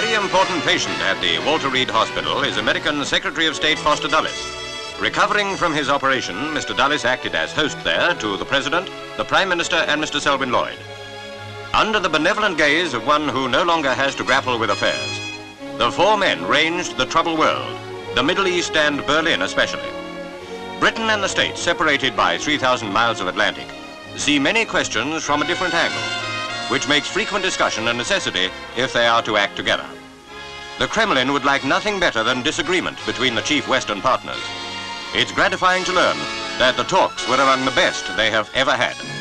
very important patient at the Walter Reed Hospital is American Secretary of State Foster Dulles. Recovering from his operation, Mr. Dulles acted as host there to the President, the Prime Minister and Mr. Selwyn Lloyd. Under the benevolent gaze of one who no longer has to grapple with affairs, the four men ranged the troubled world, the Middle East and Berlin especially. Britain and the States, separated by 3,000 miles of Atlantic, see many questions from a different angle, which makes frequent discussion a necessity if they are to act together. The Kremlin would like nothing better than disagreement between the chief Western partners. It's gratifying to learn that the talks were among the best they have ever had.